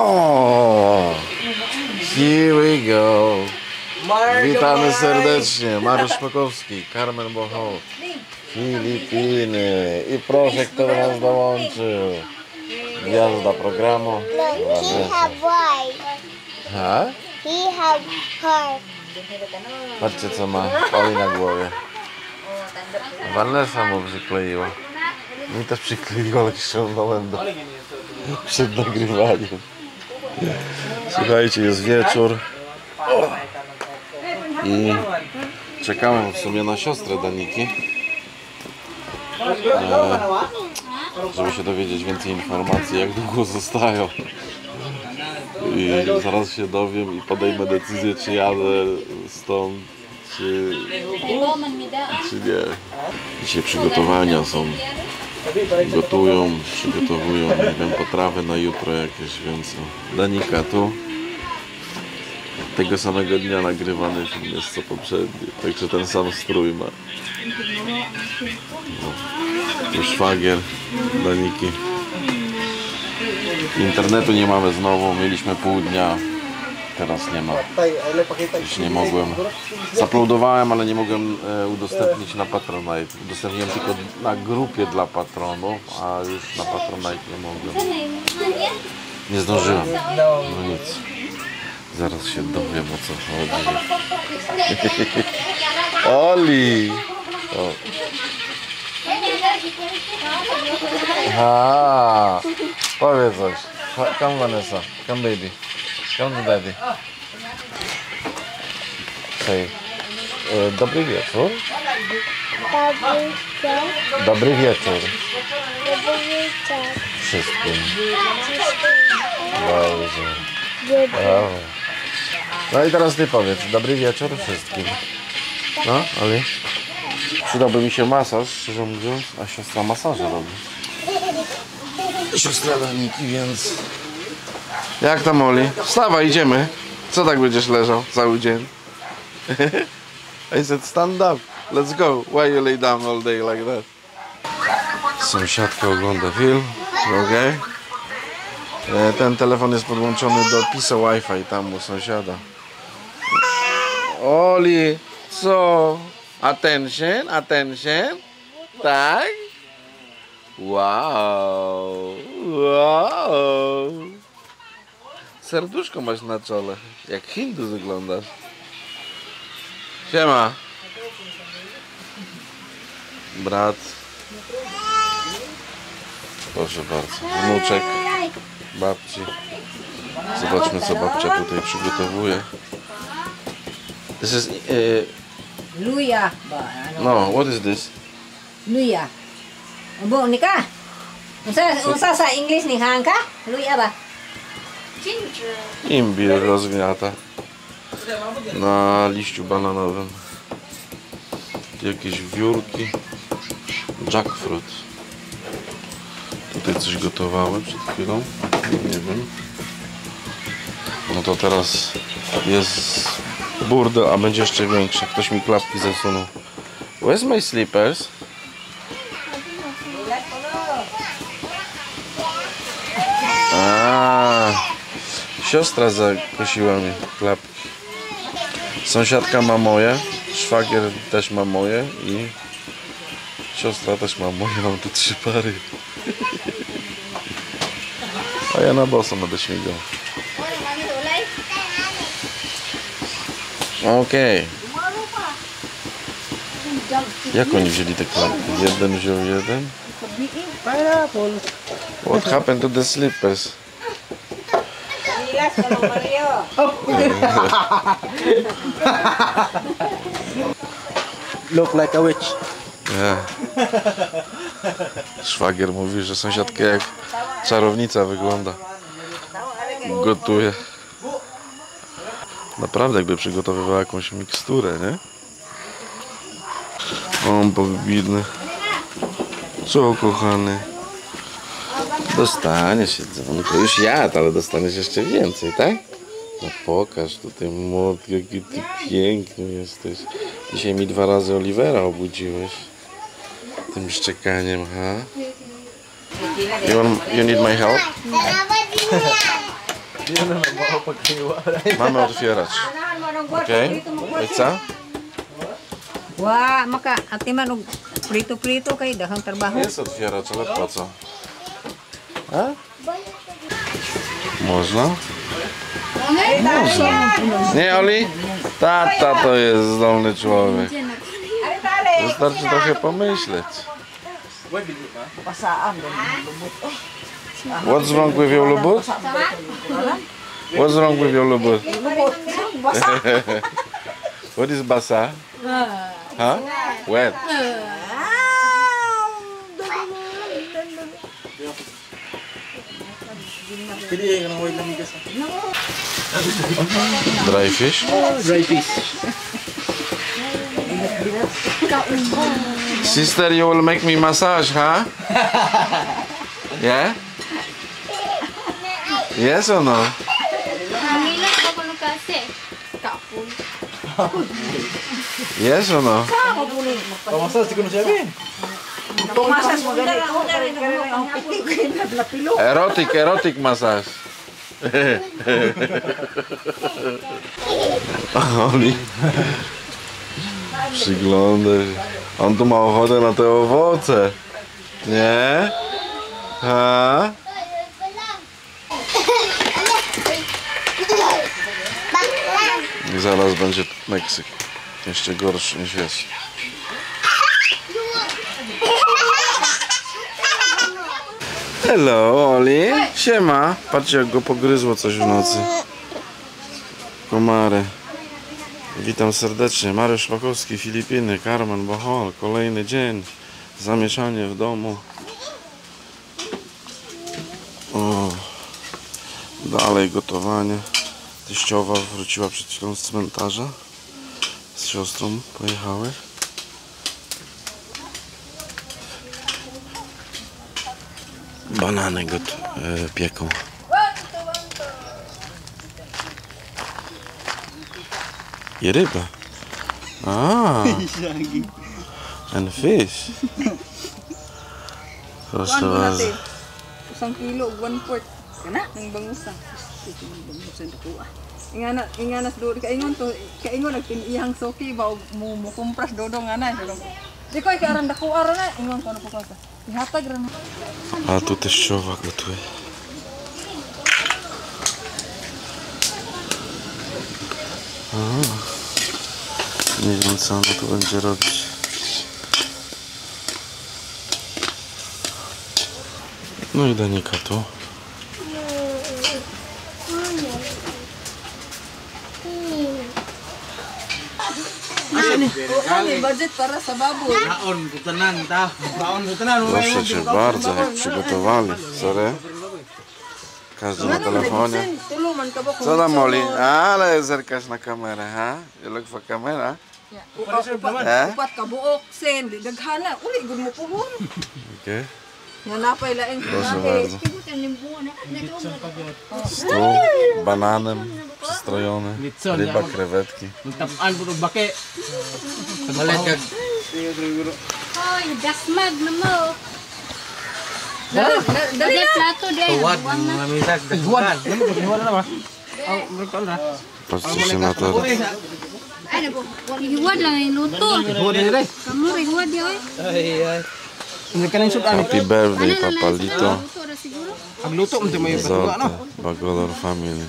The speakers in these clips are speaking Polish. O, here we go. Witamy serdecznie. Mariusz Szpakowski, Carmen Boho, Filipiny. I proszę, kto do nas dołączył. Gwiazda programu. Vanessa. Patrzcie, co ma Oli na głowie. Vanessa mu przykleiła. Mi też przykleiła, ale ściągnąłem do przed nagrywaniem. Słuchajcie, jest wieczór i czekamy w sumie na siostrę Daniki, żeby się dowiedzieć więcej informacji, jak długo zostają. I zaraz się dowiem i podejmę decyzję, czy jadę stąd, czy nie. Dzisiaj przygotowania są. Gotują, przygotowują, nie wiem, potrawy na jutro jakieś, więc Danika tu. Tego samego dnia nagrywany film jest co poprzedni, także ten sam strój ma. No. Już szwagier Daniki. Internetu nie mamy znowu, mieliśmy pół dnia, teraz nie ma. Już nie mogłem. Zaplodowałem, ale nie mogłem udostępnić na Patronite. Udostępniłem tylko na grupie dla patronów, a już na Patronite nie mogłem. Nie zdążyłem. No nic. Zaraz się dowiem, o co chodzi. Oli! O. A, powiedz coś. Come Vanessa, come baby. Come daddy. Hej. Dobry wieczór. Dobry wieczór. Dobry wieczór. Wszystkim. Dobrze. Brawo. No i teraz ty powiedz. Dobry wieczór wszystkim. No, Oli. Przydałby mi się masaż, szczerze mówiąc, a siostra masaże robi. Siostra Daniki, więc... Jak tam, Oli? Wstawaj, idziemy. Co tak będziesz leżał cały dzień? I said stand up, let's go. Why you lay down all day like that? Sąsiadka ogląda film, okej. Okay. Ten telefon jest podłączony do pisa Wi-Fi tam u sąsiada. Oli, co? Attention, attention. Tak? Wow. Wow. Serduszko masz na czole. Jak Hindu wyglądasz. Siema. Brat. Proszę bardzo. Wnuczek. Babci. Zobaczmy, co babcia tutaj przygotowuje. This is... Luya. No, what is this? Luya. Bo nika. Unsa sa English ni hanka? Luya ba? Imbir rozgniata. Na liściu bananowym. Jakieś wiórki. Jackfruit. Tutaj coś gotowały przed chwilą. Nie wiem. No to teraz jest... Burdel, a będzie jeszcze większa. Ktoś mi klapki zasunął. Where's my slippers? A, siostra zakosiła mi klapki. Sąsiadka ma moje, szwagier też ma moje i siostra też ma moje. Mam tu 3 pary. A ja na boso będę śmigał. Okej. Jak oni wzięli te klapki? Jeden wziął jeden? What happened to the slippers? Look like a witch. Yeah. Szwagier mówi, że sąsiadka jak czarownica wygląda. Gotuje. Naprawdę jakby przygotowywała jakąś miksturę, nie? On powidny. Co, kochany? Dostaniesz się, dzwonko. Już jadł, ale dostaniesz jeszcze więcej, tak? No pokaż tutaj, młody, jaki ty piękny jesteś. Dzisiaj mi 2 razy Olivera obudziłeś. Tym szczekaniem, ha? You need my help? Mamy otwierać. Okej, ojca. Wow, maka, ati man, prito-prito kayo, dahang trabaho. Jest otwierać, ale po co? A? Można? Można. Nie, Oli? Tata to jest zdolny człowiek. Wystarczy trochę pomyśleć. What's wrong with your lubot? What's wrong with your lubot? What is basa? Huh? Wet. Dry fish? Dry fish. Sister, you will make me massage, huh? Yeah? Yes or no? Yes or no? Erotic, erotic massage. Przyglądaj. On tu ma ochotę na te owoce. Nie? Ha? I zaraz będzie Meksyk. Jeszcze gorszy niż jest. Hello, Oli. Siema. Patrzcie, jak go pogryzło coś w nocy. Komary. Witam serdecznie. Mariusz Szpakowski, Filipiny, Carmen Boho. Kolejny dzień. Zamieszanie w domu. O. Dalej gotowanie. Teściowa wróciła przed chwilą z cmentarza. Z siostrą pojechały. Banany go pieką. I ryba. A. And fish. Proszę was. Isang kilo, 1/4. Kana, ng bangusa. Inganas doon. Kaingon, nagpinihang soki. Bawo mumukumpras dodo nga na. Diko, ikaran dakuaro na. Ingon ko na po kasa. Ihatag rin. A tu teściowa gotuje. Nie wiem, co ona tu będzie robić. No i Danika tu. Proszę cię bardzo, jak przygotowali. Sorry. Każdy na telefonie. Co tam, Oli? Ale zerkasz na kamerę, ha? You look for camera? Upat ka buok, sen, daghana. Uli, good mo puhon. Okay. Proszę bardzo. Stół, bananem przystrojony, ryba, krewetki. Patrzcie się na to. Happy birthday, papalito. Zorte, Bagolor family.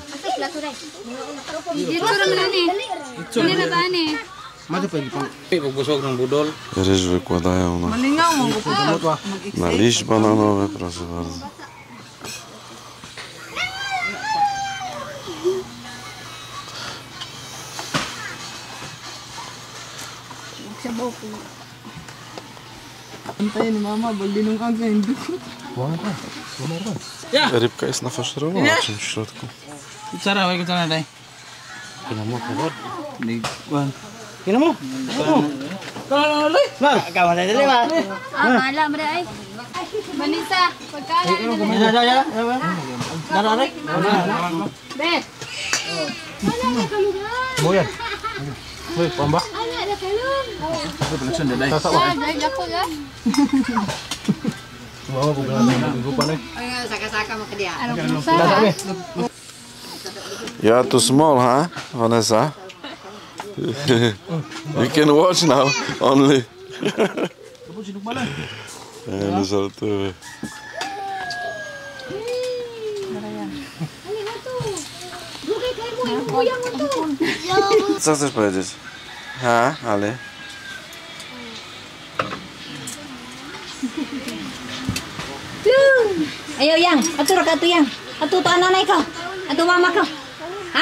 Ryż wykładają na liść bananowe, proszę bardzo. Rybka jest nafaszerowana czymś w środku. You are too small, huh, Vanessa? You can watch now only. Nie żartuję. Co chcesz powiedzieć? Ha, ale. Ayaw yang, aturo ka to yang. Atuto ang nanay ko. Atuto mama ko. Ha?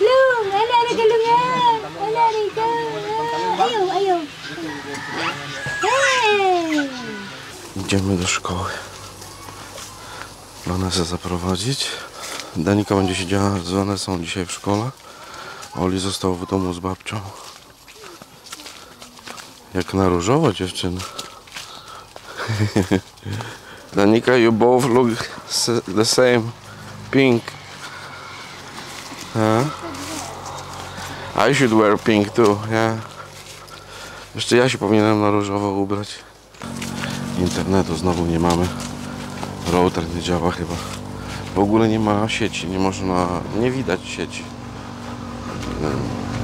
Lung, alala ka lung yan. Alala ka. Ayaw, ayaw. Hej! Idziemy do szkoły. Vanessa zaprowadzić. Danika będzie siedziała z Vanessą dzisiaj w szkole. Oli został w domu z babcią. Jak na różowo dziewczyny. Danika, you both look the same, pink. Huh? I should wear pink too, yeah. Jeszcze ja się powinienem na różowo ubrać. Internetu znowu nie mamy. Router nie działa chyba. W ogóle nie ma sieci, nie można, nie widać sieci.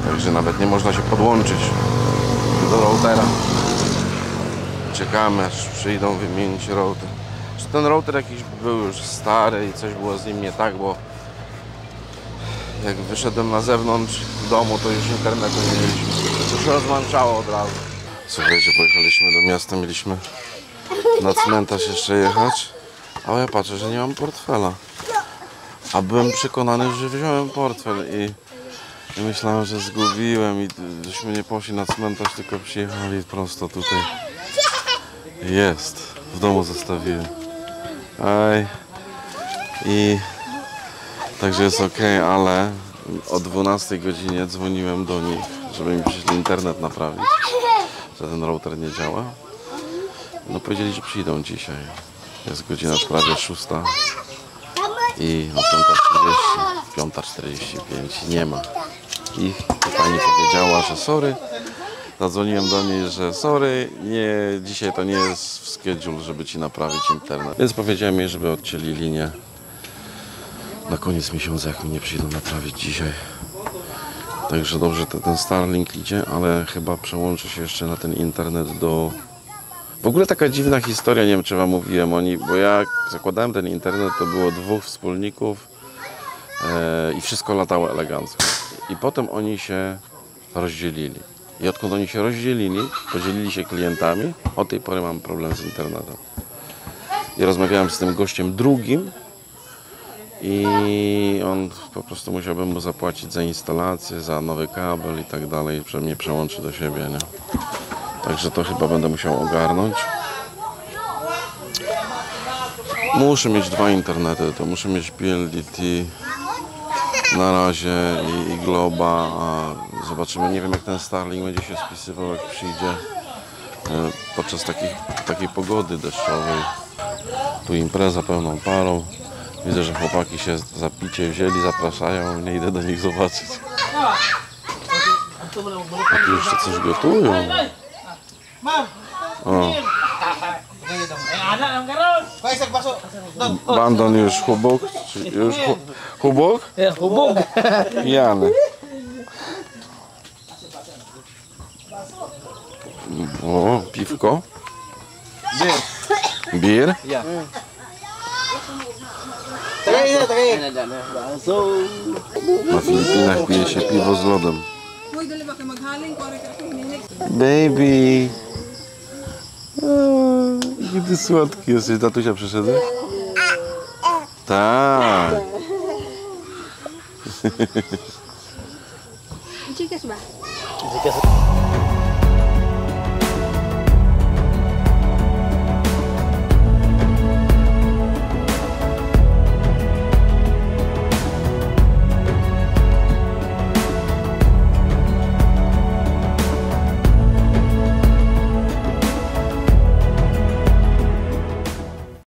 Także nawet nie można się podłączyć do routera. Czekamy, aż przyjdą wymienić router. Czy ten router jakiś był już stary i coś było z nim nie tak, bo jak wyszedłem na zewnątrz w domu, to już internetu nie mieliśmy. To się rozłączało od razu. Słuchajcie, pojechaliśmy do miasta, mieliśmy na cmentarz jeszcze jechać, ale ja patrzę, że nie mam portfela. A byłem przekonany, że wziąłem portfel i myślałem, że zgubiłem i żeśmy nie poszli na cmentarz, tylko przyjechali prosto tutaj. Jest, w domu zostawiłem. Aj. I także jest ok, ale o 12 godzinie dzwoniłem do nich, żeby mi przyszli internet naprawić, że ten router nie działa. No powiedzieli, że przyjdą dzisiaj. Jest godzina prawie 6 i no 5:40, 5:45 nie ma. I pani powiedziała, że sorry. Zadzwoniłem do niej, że sorry, nie, dzisiaj to nie jest w schedule, żeby ci naprawić internet. Więc powiedziałem jej, żeby odcięli linię na koniec miesiąca, jak mi nie przyjdą naprawić dzisiaj. Także dobrze, ten Starlink idzie, ale chyba przełączę się jeszcze na ten internet do... W ogóle taka dziwna historia, nie wiem czy wam mówiłem oni, bo ja zakładałem ten internet, to było 2 wspólników i wszystko latało elegancko. I potem oni się rozdzielili. I odkąd oni się rozdzielili, podzielili się klientami, od tej pory mam problem z internetem. I rozmawiałem z tym gościem drugim i on po prostu musiałbym mu zapłacić za instalację, za nowy kabel i tak dalej, mnie przełączy do siebie, nie? Także to chyba będę musiał ogarnąć. Muszę mieć 2 internety, to muszę mieć PLDT na razie i Globa, a zobaczymy, nie wiem jak ten Starlink będzie się spisywał, jak przyjdzie podczas takiej pogody deszczowej. Tu impreza pełną parą, widzę, że chłopaki się za picie wzięli, zapraszają, nie idę do nich zobaczyć. A tu jeszcze coś gotują. O. Bandon już chubuk, Chubuk? Pijany. O, piwko. Bir. Na Filipinach pije się piwo z lodem. Baby. Jaki ty słodki jesteś, tatusia przyszedł? Tak.